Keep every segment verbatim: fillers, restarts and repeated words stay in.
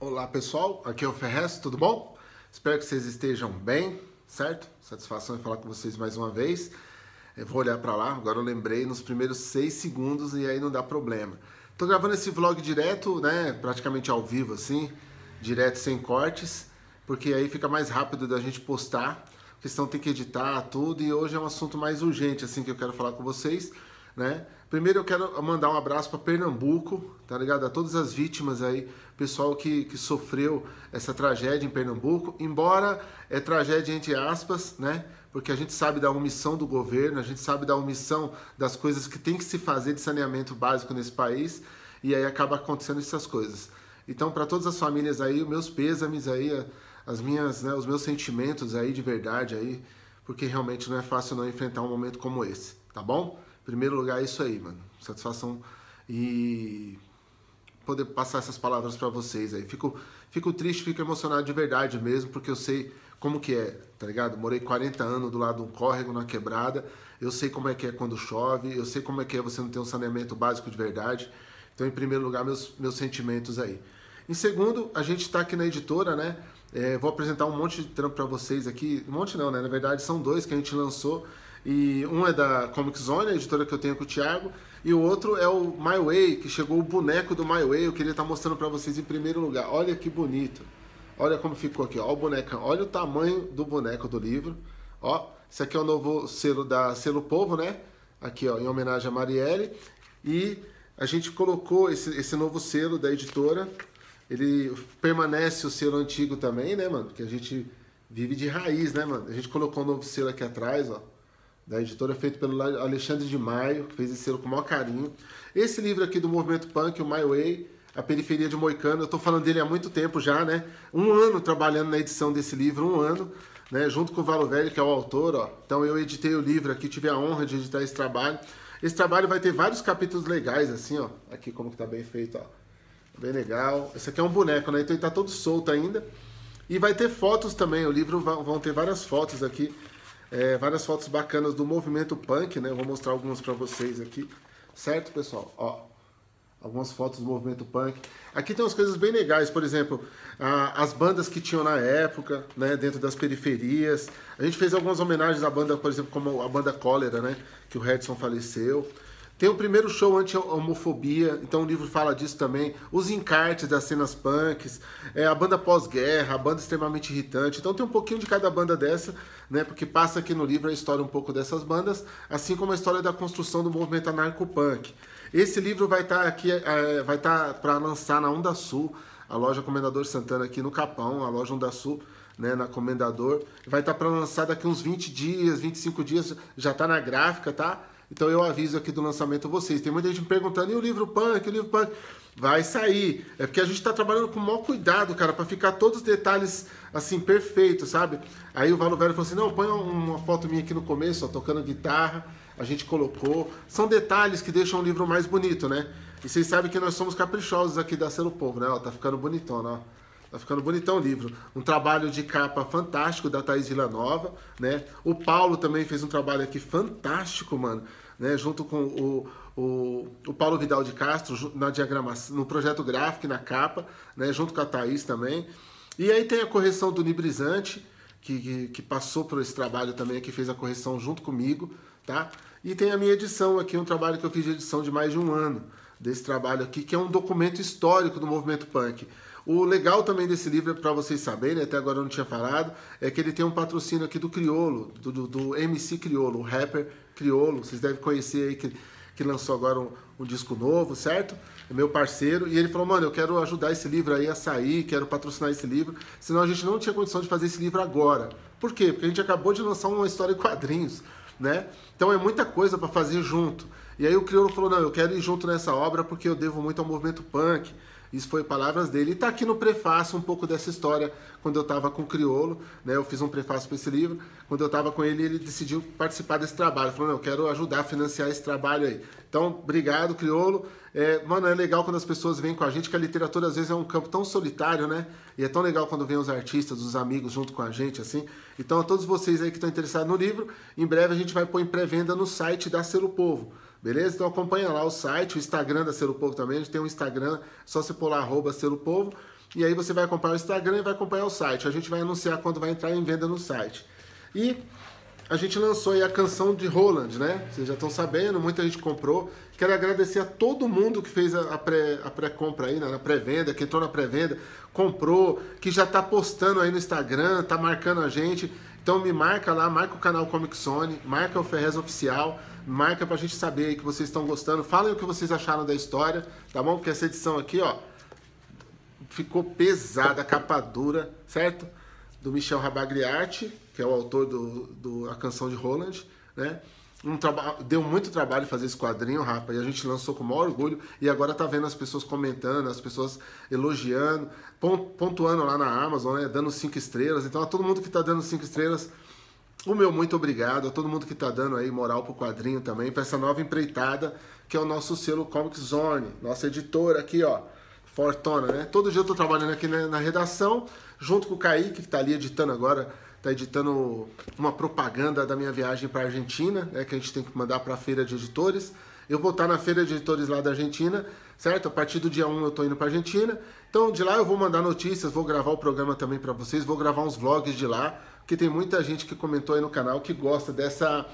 Olá pessoal, aqui é o Ferrez, tudo bom? Espero que vocês estejam bem, certo? Satisfação em falar com vocês mais uma vez. Eu vou olhar para lá, agora eu lembrei nos primeiros seis segundos e aí não dá problema. Tô gravando esse vlog direto, né, praticamente ao vivo assim, direto sem cortes, porque aí fica mais rápido da gente postar, porque senão tem que editar tudo e hoje é um assunto mais urgente assim que eu quero falar com vocês, né? Primeiro eu quero mandar um abraço para Pernambuco, tá ligado? A todas as vítimas aí, pessoal que, que sofreu essa tragédia em Pernambuco, embora é tragédia entre aspas, né? Porque a gente sabe da omissão do governo, a gente sabe da omissão das coisas que tem que se fazer de saneamento básico nesse país, e aí acaba acontecendo essas coisas. Então, para todas as famílias aí, os meus pêsames aí, as minhas, né, os meus sentimentos aí de verdade aí, porque realmente não é fácil não enfrentar um momento como esse, tá bom? Em primeiro lugar, é isso aí, mano. Satisfação e poder passar essas palavras para vocês aí. Fico, fico triste, fico emocionado de verdade mesmo, porque eu sei como que é, tá ligado? Morei quarenta anos do lado de um córrego na quebrada, eu sei como é que é quando chove, eu sei como é que é você não ter um saneamento básico de verdade. Então, em primeiro lugar, meus, meus sentimentos aí. Em segundo, a gente tá aqui na editora, né? É, vou apresentar um monte de trampo pra vocês aqui. Um monte não, né? Na verdade, são dois que a gente lançou. E um é da Comic Zone, a editora que eu tenho com o Thiago, e o outro é o My Way, que chegou o boneco do My Way. Eu queria estar mostrando pra vocês em primeiro lugar. Olha que bonito. Olha como ficou aqui, ó, o bonecão. Olha o tamanho do boneco do livro. Ó, esse aqui é o novo selo da Selo Povo, né? Aqui, ó, em homenagem a Marielle. E a gente colocou esse, esse novo selo da editora. Ele permanece o selo antigo também, né, mano? Porque a gente vive de raiz, né, mano? A gente colocou um novo selo aqui atrás, ó. Da editora, feito pelo Alexandre de Maio, que fez esse selo com o maior carinho. Esse livro aqui do Movimento Punk, o My Way, A Periferia de Moicano, eu tô falando dele há muito tempo já, né? Um ano trabalhando na edição desse livro, um ano, né? Junto com o Valo Velho, que é o autor, ó. Então eu editei o livro aqui, tive a honra de editar esse trabalho. Esse trabalho vai ter vários capítulos legais, assim, ó. Aqui como que tá bem feito, ó. Bem legal. Esse aqui é um boneco, né? Então ele tá todo solto ainda. E vai ter fotos também, o livro vão ter várias fotos aqui. É, várias fotos bacanas do movimento punk, né? Eu vou mostrar algumas pra vocês aqui. Certo, pessoal? Ó, algumas fotos do movimento punk. Aqui tem umas coisas bem legais, por exemplo, a, as bandas que tinham na época, né? Dentro das periferias. A gente fez algumas homenagens à banda, por exemplo, como a banda Cólera, né? Que o Redson faleceu. Tem o primeiro show anti-homofobia, então o livro fala disso também. Os encartes das cenas punks, é, a banda pós-guerra, a banda extremamente irritante. Então tem um pouquinho de cada banda dessa, né? Porque passa aqui no livro a história um pouco dessas bandas, assim como a história da construção do movimento anarcopunk. Esse livro vai estar tá aqui, é, vai estar tá para lançar na Onda Sul, a loja Comendador Santana aqui no Capão, a loja Onda Sul, né, na Comendador. Vai estar tá para lançar daqui uns vinte dias, vinte e cinco dias, já está na gráfica, tá? Então eu aviso aqui do lançamento a vocês. Tem muita gente me perguntando, e o livro punk, o livro punk? Vai sair. É porque a gente tá trabalhando com o maior cuidado, cara, pra ficar todos os detalhes, assim, perfeitos, sabe? Aí o Valo Velho falou assim, não, põe uma foto minha aqui no começo, ó, tocando guitarra, a gente colocou. São detalhes que deixam o livro mais bonito, né? E vocês sabem que nós somos caprichosos aqui da Selo Povo, né? Ó, tá ficando bonitona, ó. Tá ficando bonitão o livro. Um trabalho de capa fantástico da Thaís Vilanova, né? O Paulo também fez um trabalho aqui fantástico, mano, né? Junto com o, o, o Paulo Vidal de Castro na diagramação, no projeto gráfico e na capa, né? Junto com a Thaís também. E aí tem a correção do Nibrisante, que, que, que passou por esse trabalho também, que fez a correção junto comigo, tá? E tem a minha edição aqui, um trabalho que eu fiz de edição de mais de um ano, desse trabalho aqui, que é um documento histórico do movimento punk. O legal também desse livro, para vocês saberem, até agora eu não tinha falado, é que ele tem um patrocínio aqui do Criolo, do, do, do M C Criolo, o rapper Criolo. Vocês devem conhecer aí, que, que lançou agora um, um disco novo, certo? É meu parceiro. E ele falou, mano, eu quero ajudar esse livro aí a sair, quero patrocinar esse livro, senão a gente não tinha condição de fazer esse livro agora. Por quê? Porque a gente acabou de lançar uma história em quadrinhos, né? Então é muita coisa para fazer junto. E aí o Criolo falou, não, eu quero ir junto nessa obra porque eu devo muito ao movimento punk. Isso foi palavras dele. E tá aqui no prefácio um pouco dessa história, quando eu tava com o Criolo, né? Eu fiz um prefácio para esse livro. Quando eu tava com ele, ele decidiu participar desse trabalho. Falou, não, eu quero ajudar a financiar esse trabalho aí. Então, obrigado, Criolo. É, mano, é legal quando as pessoas vêm com a gente, que a literatura às vezes é um campo tão solitário, né? E é tão legal quando vêm os artistas, os amigos junto com a gente, assim. Então, a todos vocês aí que estão interessados no livro, em breve a gente vai pôr em pré-venda no site da Selo Povo. Beleza? Então acompanha lá o site, o Instagram da Selo Povo também. A gente tem um Instagram, só você pôr lá, arroba Selo Povo. E aí você vai acompanhar o Instagram e vai acompanhar o site. A gente vai anunciar quando vai entrar em venda no site. E a gente lançou aí a Canção de Roland, né? Vocês já estão sabendo, muita gente comprou. Quero agradecer a todo mundo que fez a pré, a pré-compra aí, né? Na pré-venda, que entrou na pré-venda, comprou, que já tá postando aí no Instagram, tá marcando a gente. Então me marca lá, marca o canal Comic Sony, marca o Ferrez Oficial, marca pra gente saber aí que vocês estão gostando. Falem o que vocês acharam da história, tá bom? Porque essa edição aqui, ó, ficou pesada, capa dura, certo? Do Michel Rabagliati, que é o autor do, do A Canção de Roland, né? Um traba... Deu muito trabalho fazer esse quadrinho, rapa, e a gente lançou com o maior orgulho, e agora tá vendo as pessoas comentando, as pessoas elogiando, pontuando lá na Amazon, né? Dando cinco estrelas. Então a todo mundo que tá dando cinco estrelas, o meu muito obrigado, a todo mundo que tá dando aí moral pro quadrinho também, pra essa nova empreitada, que é o nosso selo Comic Zone, nossa editora aqui, ó, fortona, né? Todo dia eu tô trabalhando aqui na, na redação, junto com o Kaique, que tá ali editando agora, tá editando uma propaganda da minha viagem pra Argentina, né? Que a gente tem que mandar pra feira de editores. Eu vou estar na feira de editores lá da Argentina, certo? A partir do dia um eu tô indo pra Argentina. Então de lá eu vou mandar notícias, vou gravar o programa também pra vocês, vou gravar uns vlogs de lá, porque tem muita gente que comentou aí no canal que gosta dessa...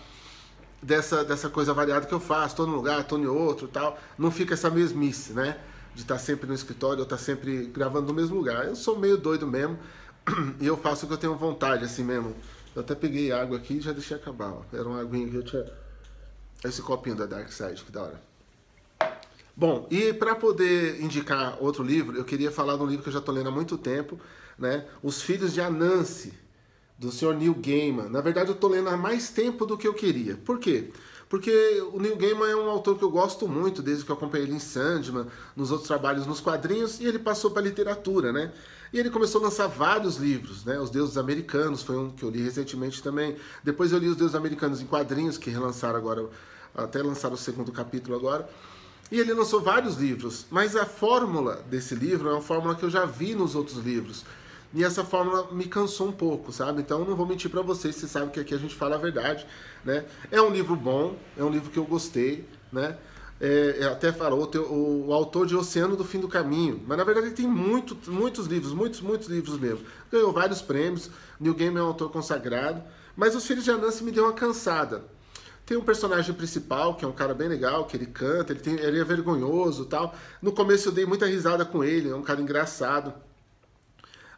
Dessa, dessa coisa variada que eu faço. Tô num lugar, tô em outro e tal. Não fica essa mesmice, né? De estar sempre no escritório, eu estar sempre gravando no mesmo lugar. Eu sou meio doido mesmo e eu faço o que eu tenho vontade, assim mesmo. Eu até peguei água aqui e já deixei acabar, ó. Era uma aguinha que eu tinha... Esse copinho da Dark Side, que da hora. Bom, e para poder indicar outro livro, eu queria falar de um livro que eu já estou lendo há muito tempo, né? Os Filhos de Anansi, do senhor Neil Gaiman. Na verdade, eu estou lendo há mais tempo do que eu queria. Por quê? Porque o Neil Gaiman é um autor que eu gosto muito, desde que eu acompanhei ele em Sandman, nos outros trabalhos, nos quadrinhos, e ele passou para a literatura, né? E ele começou a lançar vários livros, né? Os Deuses Americanos foi um que eu li recentemente também. Depois eu li Os Deuses Americanos em quadrinhos, que relançaram agora, até lançaram o segundo capítulo agora. E ele lançou vários livros, mas a fórmula desse livro é uma fórmula que eu já vi nos outros livros. E essa fórmula me cansou um pouco, sabe? Então eu não vou mentir pra vocês, vocês sabem que aqui a gente fala a verdade, né? É um livro bom, é um livro que eu gostei, né? É, até falou o, o autor de Oceano do Fim do Caminho, mas na verdade ele tem muito, muitos livros, muitos, muitos livros mesmo. Ganhou vários prêmios, Neil Gaiman é um autor consagrado, mas Os Filhos de Anansi me deu uma cansada. Tem um personagem principal, que é um cara bem legal, que ele canta, ele, tem, ele é vergonhoso e tal. No começo eu dei muita risada com ele, é um cara engraçado.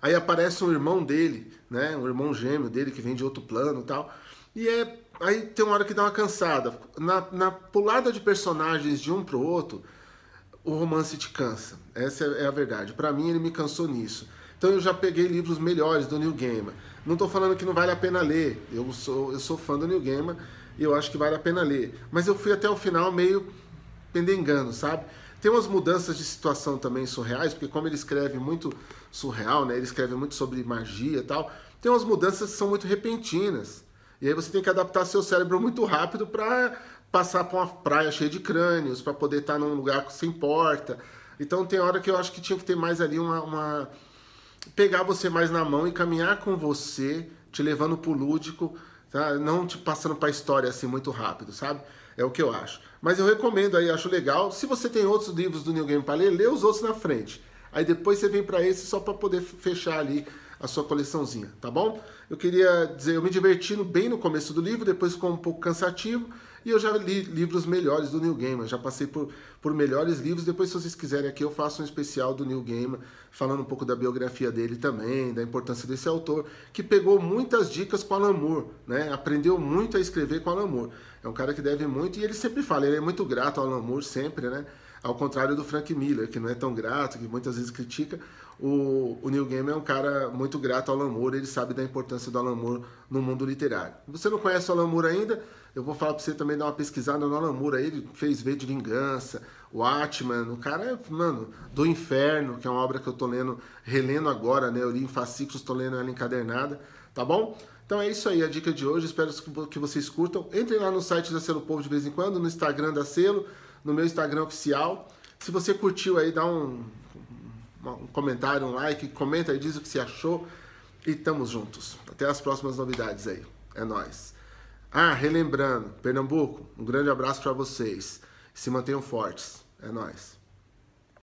Aí aparece um irmão dele, né? Um irmão gêmeo dele que vem de outro plano e tal. E é... aí tem uma hora que dá uma cansada. Na, na pulada de personagens de um pro outro, o romance te cansa. Essa é a verdade. Pra mim, ele me cansou nisso. Então eu já peguei livros melhores do Neil Gaiman. Não tô falando que não vale a pena ler. Eu sou, eu sou fã do Neil Gaiman e eu acho que vale a pena ler. Mas eu fui até o final meio pendengando, sabe? Tem umas mudanças de situação também surreais, porque como ele escreve muito surreal, né? Ele escreve muito sobre magia e tal. Tem umas mudanças que são muito repentinas. E aí você tem que adaptar seu cérebro muito rápido para passar por uma praia cheia de crânios, para poder estar num lugar sem porta. Então tem hora que eu acho que tinha que ter mais ali uma... uma... pegar você mais na mão e caminhar com você, te levando pro lúdico, tá? Não te passando pra história assim muito rápido, sabe? É o que eu acho. Mas eu recomendo aí, acho legal. Se você tem outros livros do Neil Gaiman para ler, lê os outros na frente. Aí depois você vem para esse só para poder fechar ali a sua coleçãozinha, tá bom? Eu queria dizer, eu me diverti bem no começo do livro, depois ficou um pouco cansativo. E eu já li livros melhores do Neil Gaiman, já passei por, por melhores livros. Depois, se vocês quiserem aqui, eu faço um especial do Neil Gaiman, falando um pouco da biografia dele também, da importância desse autor, que pegou muitas dicas com Alan Moore, né? Aprendeu muito a escrever com Alan Moore. É um cara que deve muito, e ele sempre fala, ele é muito grato ao Alan Moore, sempre, né? Ao contrário do Frank Miller, que não é tão grato, que muitas vezes critica, o, o Neil Gaiman é um cara muito grato ao Alan Moore, ele sabe da importância do Alan Moore no mundo literário. Se você não conhece o Alan Moore ainda, eu vou falar pra você também dar uma pesquisada no Alan Moore, ele fez V de Vingança, o Atman, o cara é, mano, do Inferno, que é uma obra que eu tô lendo, relendo agora, né, eu li em fascículos, tô lendo ela encadernada, tá bom? Então é isso aí, a dica de hoje, espero que vocês curtam, entrem lá no site da Selo Povo de vez em quando, no Instagram da Selo, no meu Instagram oficial. Se você curtiu aí, dá um, um comentário, um like, comenta aí, diz o que você achou e tamo juntos. Até as próximas novidades aí. É nóis. Ah, relembrando, Pernambuco, um grande abraço pra vocês. Se mantenham fortes. É nóis.